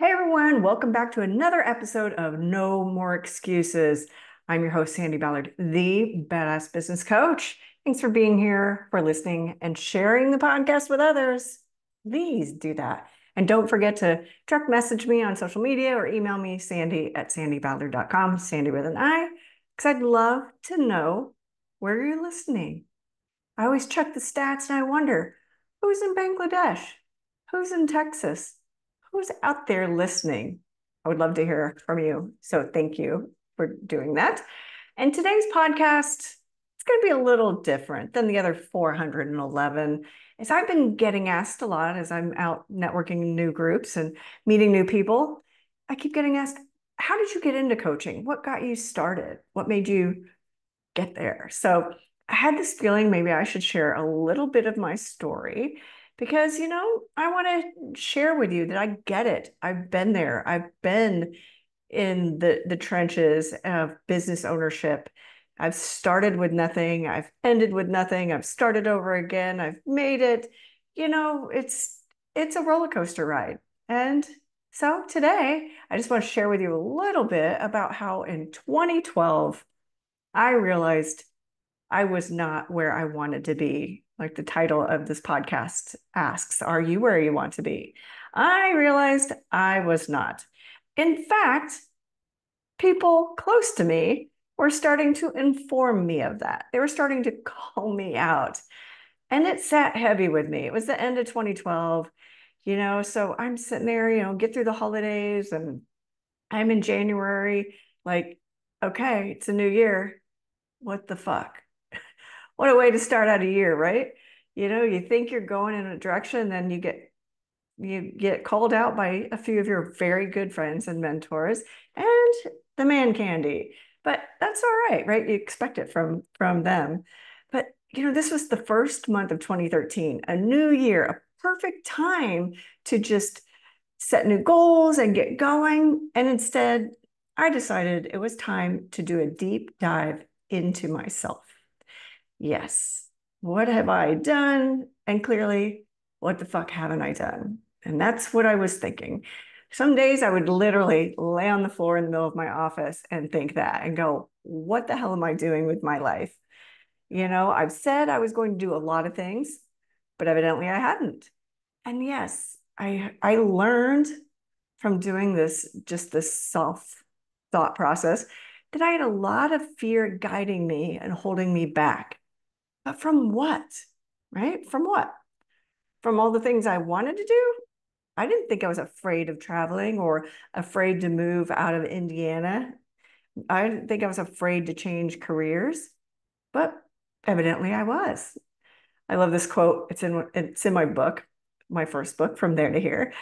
Hey everyone, welcome back to another episode of No More Excuses. I'm your host, Sandi Ballard, the Badass Business Coach. Thanks for being here, for listening, and sharing the podcast with others. Please do that. And don't forget to direct message me on social media or email me, sandy@sandyballard.com, Sandy with an I, because I'd love to know where you're listening. I always check the stats and I wonder, who's in Bangladesh? Who's in Texas? Who's out there listening? I would love to hear from you. So thank you for doing that. And today's podcast, it's going to be a little different than the other 411. As I've been getting asked a lot as I'm out networking in new groups and meeting new people, I keep getting asked, how did you get into coaching? What got you started? What made you get there? So I had this feeling maybe I should share a little bit of my story. Because, you know, I want to share with you that I get it. I've been there. I've been in the trenches of business ownership. I've started with nothing. I've ended with nothing. I've started over again. I've made it. You know, it's a roller coaster ride. And so today, I just want to share with you a little bit about how in 2012, I realized I was not where I wanted to be. Like the title of this podcast asks, are you where you want to be? I realized I was not. In fact, people close to me were starting to inform me of that. They were starting to call me out. And it sat heavy with me. It was the end of 2012, you know, so I'm sitting there, you know, get through the holidays and I'm in January, like, okay, it's a new year. What the fuck? What a way to start out a year, right? You know, you think you're going in a direction, then you get called out by a few of your very good friends and mentors and the man candy. But that's all right, right? You expect it from them. But, you know, this was the first month of 2013, a new year, a perfect time to just set new goals and get going. And instead, I decided it was time to do a deep dive into myself. Yes, what have I done? And clearly, what the fuck haven't I done? And that's what I was thinking. Some days I would literally lay on the floor in the middle of my office and think that and go, what the hell am I doing with my life? You know, I've said I was going to do a lot of things, but evidently I hadn't. And yes, I learned from doing this, just this self-thought process, that I had a lot of fear guiding me and holding me back. But from what, right? From what? From all the things I wanted to do? I didn't think I was afraid of traveling or afraid to move out of Indiana. I didn't think I was afraid to change careers, but evidently I was. I love this quote. It's in my book, my first book, From There to Here.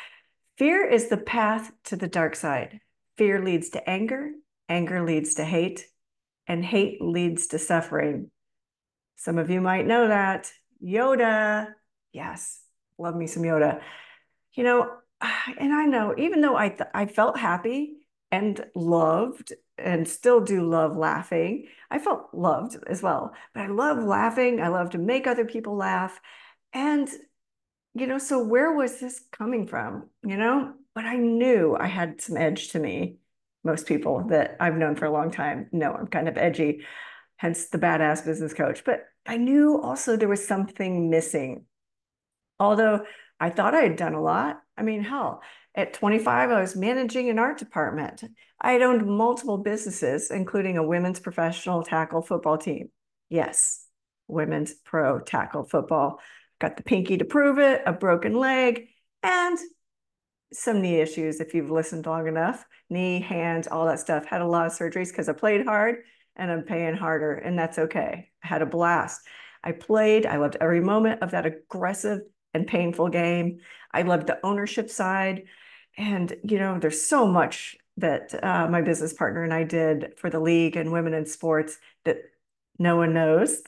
Fear is the path to the dark side. Fear leads to anger. Anger leads to hate. And hate leads to suffering. Some of you might know that. Yoda. Yes. Love me some Yoda. You know, and I know, even though I felt happy and loved and still do love laughing, I felt loved as well. But I love laughing. I love to make other people laugh. And, you know, so where was this coming from? You know, but I knew I had some edge to me. Most people that I've known for a long time know I'm kind of edgy. Hence the badass business coach. But I knew also there was something missing. Although I thought I had done a lot. I mean, hell, at 25, I was managing an art department. I had owned multiple businesses, including a women's professional tackle football team. Yes, women's pro tackle football. Got the pinky to prove it, a broken leg, and some knee issues if you've listened long enough. Knee, hands, all that stuff. Had a lot of surgeries because I played hard. And I'm paying harder, and that's okay. I had a blast. I played. I loved every moment of that aggressive and painful game. I loved the ownership side. And, you know, there's so much that my business partner and I did for the league and women in sports that no one knows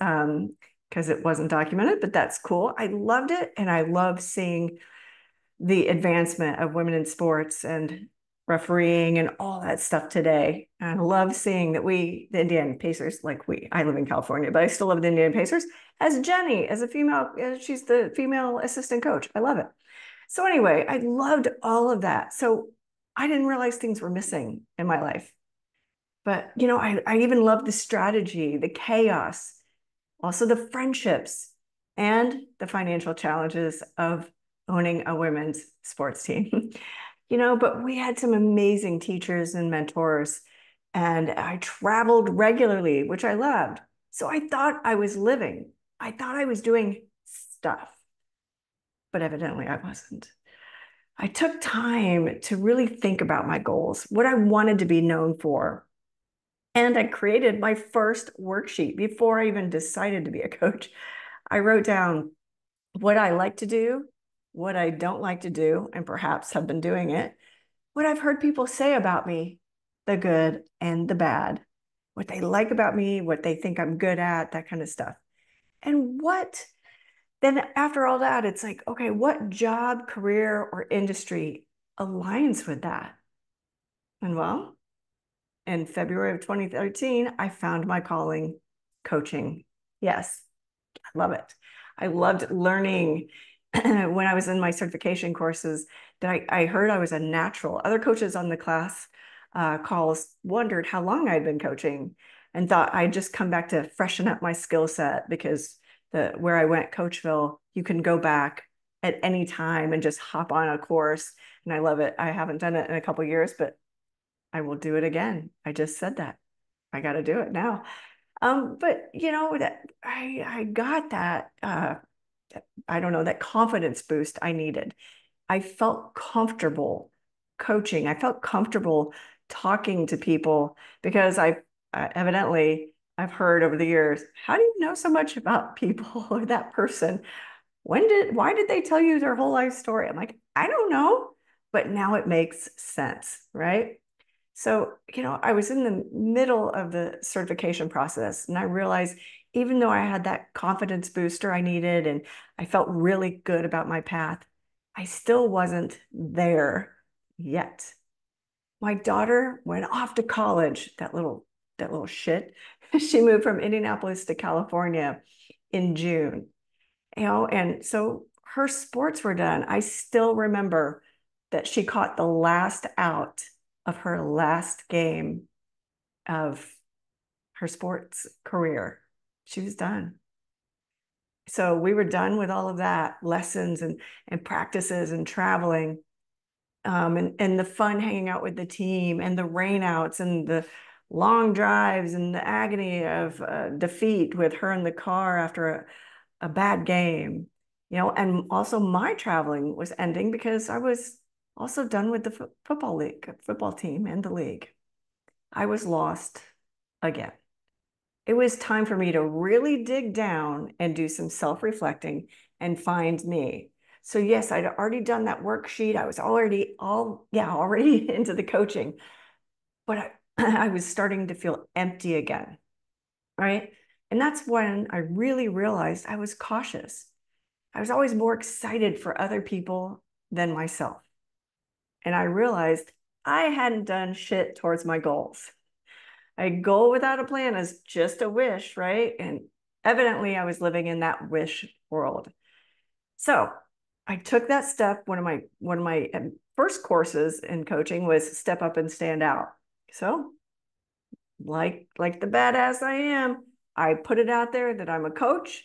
because it wasn't documented, but that's cool. I loved it, and I love seeing the advancement of women in sports and refereeing and all that stuff today. And I love seeing that the Indiana Pacers, I live in California, but I still love the Indiana Pacers, as Jenny, as a female, she's the female assistant coach. I love it. So anyway, I loved all of that. So I didn't realize things were missing in my life. But, you know, I even love the strategy, the chaos, also the friendships and the financial challenges of owning a women's sports team. You know, but we had some amazing teachers and mentors, and I traveled regularly, which I loved. So I thought I was living. I thought I was doing stuff, but evidently I wasn't. I took time to really think about my goals, what I wanted to be known for. And I created my first worksheet before I even decided to be a coach. I wrote down what I like to do, what I don't like to do, and perhaps have been doing it, what I've heard people say about me, the good and the bad, what they like about me, what they think I'm good at, that kind of stuff. And what then after all that, it's like, okay, what job, career, or industry aligns with that? And well, in February of 2013, I found my calling, coaching. Yes, I love it. I loved learning when I was in my certification courses that I heard I was a natural. Other coaches on the class calls wondered how long I'd been coaching and thought I'd just come back to freshen up my skill set, because where I went, Coachville, you can go back at any time and just hop on a course. And I love it. I haven't done it in a couple of years, but I will do it again. I just said that. I got to do it now. But, you know, that I got that, I don't know, that confidence boost I needed. I felt comfortable coaching. I felt comfortable talking to people, because I've heard over the years, how do you know so much about people or that person? Why did they tell you their whole life story? I'm like, I don't know, but now it makes sense, right? So, you know, I was in the middle of the certification process, and I realized even though I had that confidence booster I needed and I felt really good about my path, I still wasn't there yet. My daughter went off to college, that little shit. She moved from Indianapolis to California in June, you know, and so her sports were done. I still remember that she caught the last out of her last game of her sports career. She was done. So we were done with all of that, lessons and practices and traveling, and the fun hanging out with the team and the rainouts and the long drives and the agony of defeat with her in the car after a bad game, you know. And also my traveling was ending because I was also done with the football team and the league. I was lost again. It was time for me to really dig down and do some self-reflecting and find me. So yes, I'd already done that worksheet. I was already into the coaching, but I was starting to feel empty again, right? And that's when I really realized I was cautious. I was always more excited for other people than myself. And I realized I hadn't done shit towards my goals. A goal without a plan is just a wish, right? And evidently I was living in that wish world. So I took that step. One of my first courses in coaching was Step Up and Stand Out. So like the badass I am, I put it out there that I'm a coach,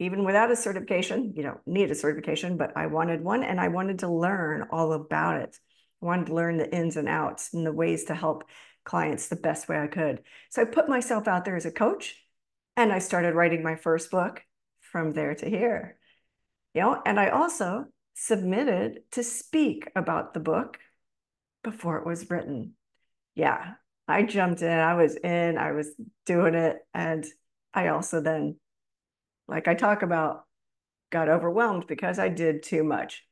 even without a certification. You don't need a certification, but I wanted one, and I wanted to learn all about it. I wanted to learn the ins and outs and the ways to help clients the best way I could. So I put myself out there as a coach, and I started writing my first book, From There to Here. You know, and I also submitted to speak about the book before it was written. Yeah, I jumped in, I was doing it. And I also then, like I talk about, got overwhelmed because I did too much.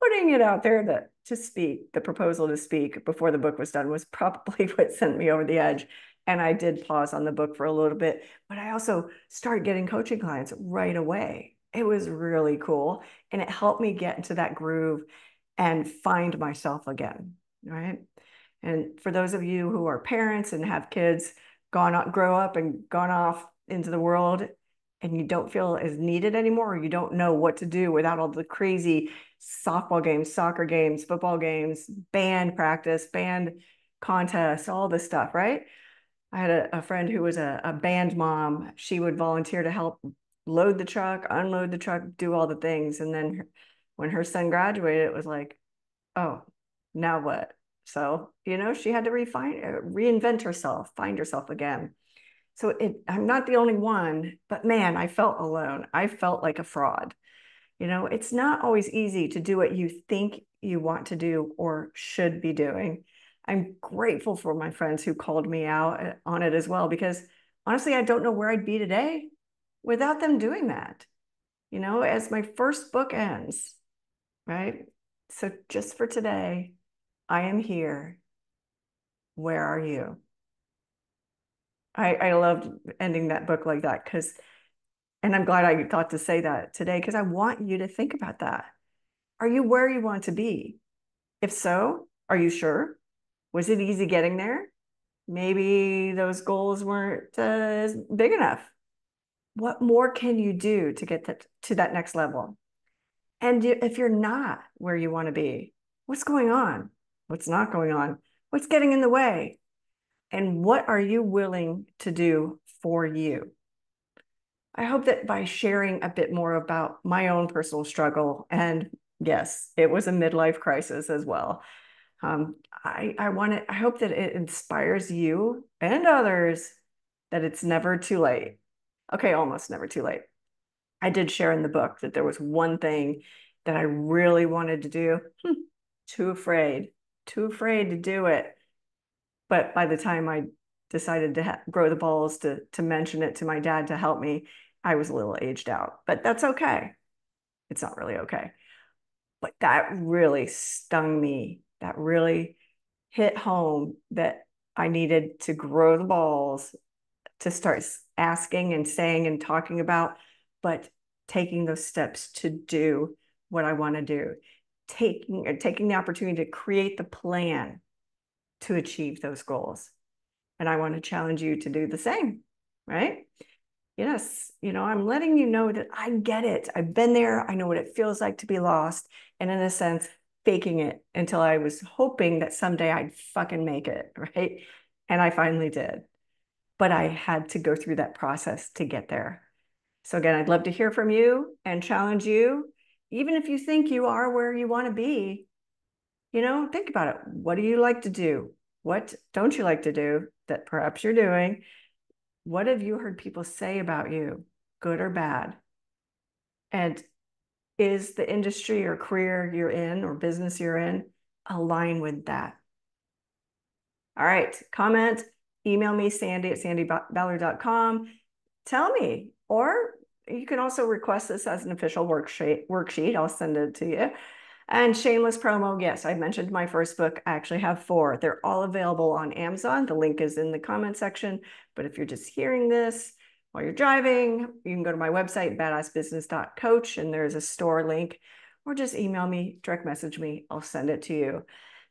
Putting it out there the proposal to speak before the book was done was probably what sent me over the edge. And I did pause on the book for a little bit, but I also started getting coaching clients right away. It was really cool. And it helped me get into that groove and find myself again, right? And for those of you who are parents and have kids grow up and gone off into the world, and you don't feel as needed anymore, or you don't know what to do without all the crazy softball games, soccer games, football games, band practice, band contests, all this stuff, right? I had a friend who was a band mom. She would volunteer to help load the truck, unload the truck, do all the things. And then when her son graduated, it was like, oh, now what? So, you know, she had to reinvent herself, find herself again. So I'm not the only one, but man, I felt alone. I felt like a fraud. You know, it's not always easy to do what you think you want to do or should be doing. I'm grateful for my friends who called me out on it as well, because honestly, I don't know where I'd be today without them doing that. You know, as my first book ends, right? So just for today, I am here. Where are you? I loved ending that book like that because, and I'm glad I got to say that today because I want you to think about that. Are you where you want to be? If so, are you sure? Was it easy getting there? Maybe those goals weren't big enough. What more can you do to get to that next level? And if you're not where you want to be, what's going on? What's not going on? What's getting in the way? And what are you willing to do for you? I hope that by sharing a bit more about my own personal struggle, and yes, it was a midlife crisis as well. I hope that it inspires you and others that it's never too late. Okay, almost never too late. I did share in the book that there was one thing that I really wanted to do. Too afraid to do it. But by the time I decided to grow the balls to mention it to my dad to help me, I was a little aged out, but that's okay. It's not really okay. But that really stung me. That really hit home that I needed to grow the balls to start asking and saying and talking about, but taking those steps to do what I want to do, taking the opportunity to create the plan to achieve those goals. And I want to challenge you to do the same, right? Yes, you know, I'm letting you know that I get it. I've been there. I know what it feels like to be lost. And in a sense, faking it until I was hoping that someday I'd fucking make it, right? And I finally did. But I had to go through that process to get there. So again, I'd love to hear from you and challenge you. Even if you think you are where you want to be, you know, think about it. What do you like to do? What don't you like to do that perhaps you're doing? What have you heard people say about you, good or bad? And is the industry or career you're in or business you're in align with that? All right, comment, email me, sandi@sandiballard.com. Tell me, or you can also request this as an official worksheet. I'll send it to you. And shameless promo, yes, I mentioned my first book. I actually have 4. They're all available on Amazon. The link is in the comment section. But if you're just hearing this while you're driving, you can go to my website, badassbusiness.coach, and there's a store link. Or just email me, direct message me. I'll send it to you.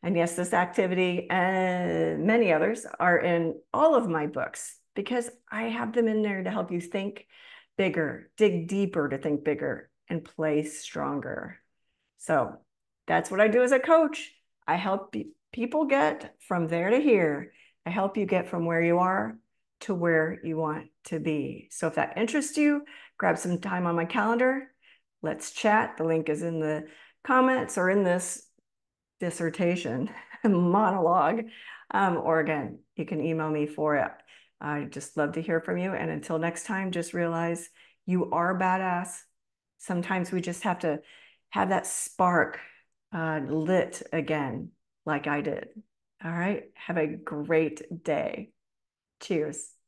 And yes, this activity and many others are in all of my books because I have them in there to help you think bigger, dig deeper to think bigger, and play stronger. So that's what I do as a coach. I help people get from there to here. I help you get from where you are to where you want to be. So if that interests you, grab some time on my calendar. Let's chat. The link is in the comments or in this dissertation monologue. Or again, you can email me for it. I just love to hear from you. And until next time, just realize you are badass. Sometimes we just have to have that spark lit again, like I did. All right. Have a great day. Cheers.